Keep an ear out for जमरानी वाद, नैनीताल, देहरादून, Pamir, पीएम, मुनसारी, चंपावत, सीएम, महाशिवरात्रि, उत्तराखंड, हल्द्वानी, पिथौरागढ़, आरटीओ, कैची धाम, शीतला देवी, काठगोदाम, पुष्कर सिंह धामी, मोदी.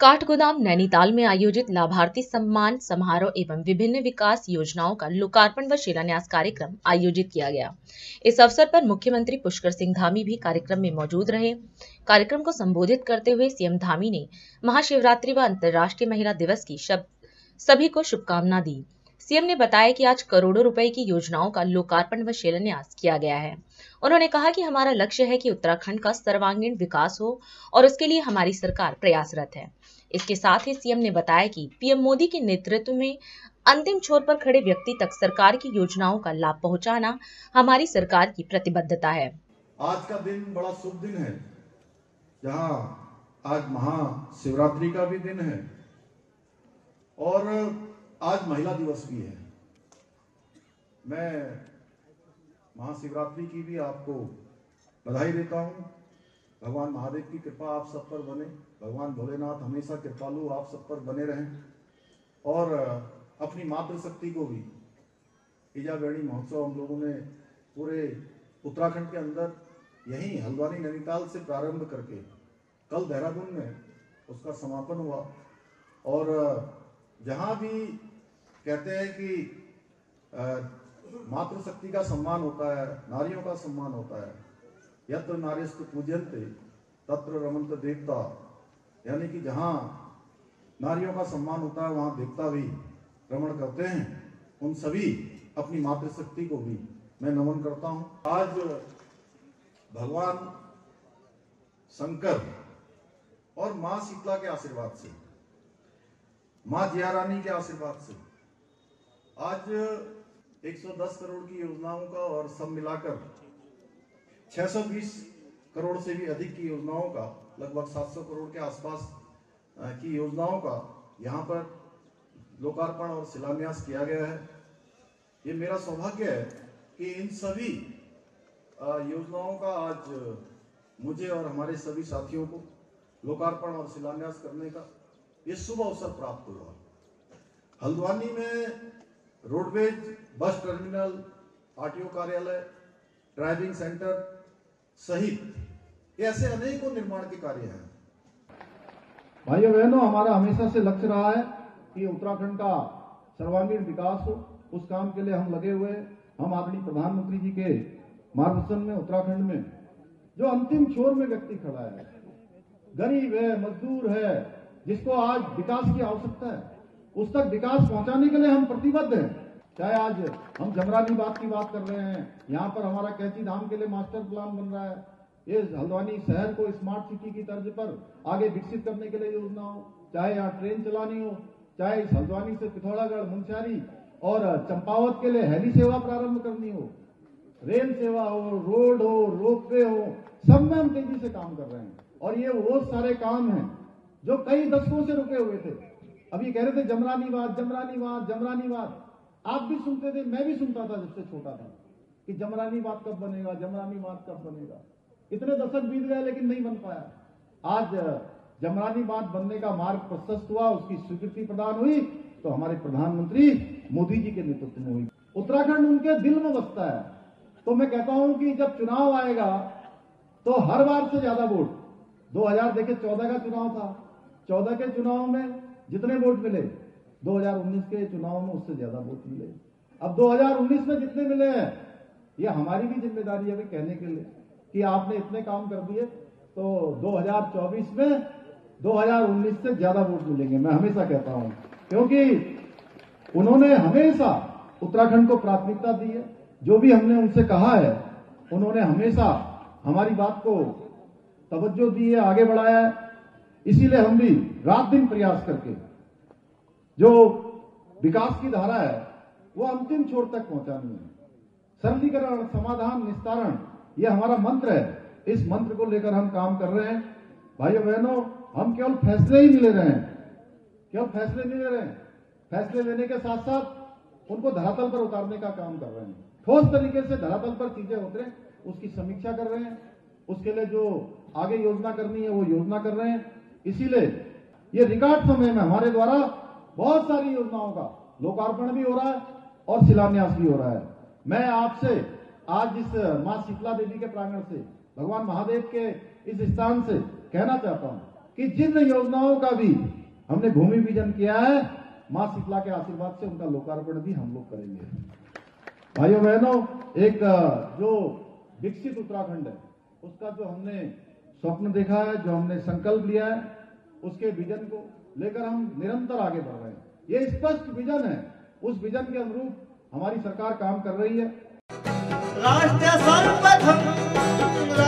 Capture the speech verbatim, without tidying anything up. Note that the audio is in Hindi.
काठगोदाम नैनीताल में आयोजित लाभार्थी सम्मान समारोह एवं विभिन्न विकास योजनाओं का लोकार्पण व शिलान्यास कार्यक्रम आयोजित किया गया। इस अवसर पर मुख्यमंत्री पुष्कर सिंह धामी भी कार्यक्रम में मौजूद रहे। कार्यक्रम को संबोधित करते हुए सीएम धामी ने महाशिवरात्रि व अंतर्राष्ट्रीय महिला दिवस की शब्द सभी को शुभकामना दी। सीएम ने बताया कि आज करोड़ों रुपए की योजनाओं का लोकार्पण व शिलान्यास किया गया है। उन्होंने कहा कि हमारा लक्ष्य है कि उत्तराखंड का सर्वांगीण विकास हो और उसके लिए हमारी सरकार प्रयासरत है। इसके साथ ही सीएम ने बताया कि पीएम मोदी के नेतृत्व में अंतिम छोर पर खड़े व्यक्ति तक सरकार की योजनाओं का लाभ पहुंचाना हमारी सरकार की प्रतिबद्धता है। आज का दिन बड़ा शुभ दिन है, जहाँ आज महाशिवरात्रि का भी दिन है और आज महिला दिवस भी है। मैं महाशिवरात्रि की भी आपको बधाई देता हूँ। भगवान महादेव की कृपा आप सब पर बने, भगवान भोलेनाथ हमेशा कृपालु आप सब पर बने रहें और अपनी मातृशक्ति को भी। ईजावेणी महोत्सव हम लोगों ने पूरे उत्तराखंड के अंदर यहीं हल्द्वानी नैनीताल से प्रारंभ करके कल देहरादून में उसका समापन हुआ। और जहाँ भी कहते हैं कि मातृशक्ति का सम्मान होता है, नारियों का सम्मान होता है, यत्र नारीस्तु पूज्यन्ते तत्र रमन्ते देवता, यानी कि जहाँ नारियों का सम्मान होता है वहाँ देवता भी रमण करते हैं। उन सभी अपनी मातृशक्ति को भी मैं नमन करता हूँ। आज भगवान शंकर और माँ शीतला के आशीर्वाद से, माँ जिया रानी के आशीर्वाद से आज एक सौ दस करोड़ की योजनाओं का और सब मिलाकर छह सौ बीस करोड़ से भी अधिक की योजनाओं का, लगभग सात सौ करोड़ के आसपास की योजनाओं का यहाँ पर लोकार्पण और शिलान्यास किया गया है। ये मेरा सौभाग्य है कि इन सभी योजनाओं का आज मुझे और हमारे सभी साथियों को लोकार्पण और शिलान्यास करने का ये शुभ अवसर प्राप्त हुआ। हल्द्वानी में रोडवेज, बस टर्मिनल, आरटीओ कार्यालय, ड्राइविंग सेंटर सहित ऐसे अनेकों निर्माण के कार्य हैं। भाइयों बहनों, हमारा हमेशा से लक्ष्य रहा है कि उत्तराखंड का सर्वांगीण विकास हो, उस काम के लिए हम लगे हुए हैं। हम आदरणीय प्रधानमंत्री जी के मार्गदर्शन में उत्तराखंड में जो अंतिम छोर में व्यक्ति खड़ा है, गरीब है, मजदूर है, जिसको आज विकास की आवश्यकता है, उस तक विकास पहुंचाने के लिए हम प्रतिबद्ध हैं। चाहे आज हम जमरानी वाद की बात कर रहे हैं, यहाँ पर हमारा कैची धाम के लिए मास्टर प्लान बन रहा है। ये हल्द्वानी शहर को स्मार्ट सिटी की तर्ज पर आगे विकसित करने के लिए योजना हो, चाहे यहाँ ट्रेन चलानी हो, चाहे इस हल्द्वानी से पिथौरागढ़, मुनसारी और चंपावत के लिए हेली सेवा प्रारंभ करनी हो, रेल सेवा हो, रोड हो, रोपवे हो, सब में हम तेजी से काम कर रहे हैं। और ये वो सारे काम हैं जो कई दशकों से रुके हुए थे। अभी कह रहे थे जमरानी वाद, जमरानी वाद, जमरानी वाद। आप भी सुनते थे, मैं भी सुनता था जब से छोटा था कि जमरानी वाद कब बनेगा, जमरानी वाद कब बनेगा। इतने दशक बीत गए लेकिन नहीं बन पाया। आज जमरानी वाद बनने का मार्ग प्रशस्त हुआ, उसकी स्वीकृति प्रदान हुई तो हमारे प्रधानमंत्री मोदी जी के नेतृत्व में हुई। उत्तराखंड उनके दिल में बसता है, तो मैं कहता हूं कि जब चुनाव आएगा तो हर बार से ज्यादा वोट, दो हजार देखे चौदह का चुनाव था, चौदह के चुनाव में जितने वोट मिले दो हजार उन्नीस के चुनाव में उससे ज्यादा वोट मिले। अब दो हजार उन्नीस में जितने मिले हैं, ये हमारी भी जिम्मेदारी है भी कहने के लिए कि आपने इतने काम कर दिए, तो दो हजार चौबीस में दो हजार उन्नीस से ज्यादा वोट मिलेंगे, मैं हमेशा कहता हूं। क्योंकि उन्होंने हमेशा उत्तराखंड को प्राथमिकता दी है। जो भी हमने उनसे कहा है, उन्होंने हमेशा हमारी बात को तवज्जो दी है, आगे बढ़ाया है। इसीलिए हम भी रात दिन प्रयास करके जो विकास की धारा है वो अंतिम छोर तक पहुंचानी है। सरलीकरण, समाधान, निस्तारण, ये हमारा मंत्र है। इस मंत्र को लेकर हम काम कर रहे हैं। भाइयों बहनों, हम केवल फैसले ही नहीं ले रहे हैं, केवल फैसले नहीं ले रहे हैं, फैसले लेने के साथ साथ उनको धरातल पर उतारने का काम कर रहे हैं। ठोस तरीके से धरातल पर चीजें उतरे, उसकी समीक्षा कर रहे हैं, उसके लिए जो आगे योजना करनी है वो योजना कर रहे हैं। इसीलिए ये रिकॉर्ड समय में हमारे द्वारा बहुत सारी योजनाओं का लोकार्पण भी हो रहा है और शिलान्यास भी हो रहा है। मैं आपसे आज इस मां शीतला देवी के प्रांगण से, भगवान महादेव के इस स्थान से कहना चाहता हूं कि जिन योजनाओं का भी हमने भूमि पूजन किया है, मां शीतला के आशीर्वाद से उनका लोकार्पण भी हम लोग करेंगे। भाइयों बहनों, एक जो विकसित उत्तराखंड है उसका जो हमने स्वप्न देखा है, जो हमने संकल्प लिया है, उसके विजन को लेकर हम निरंतर आगे बढ़ रहे हैं। ये स्पष्ट विजन है, उस विजन के अनुरूप हमारी सरकार काम कर रही है।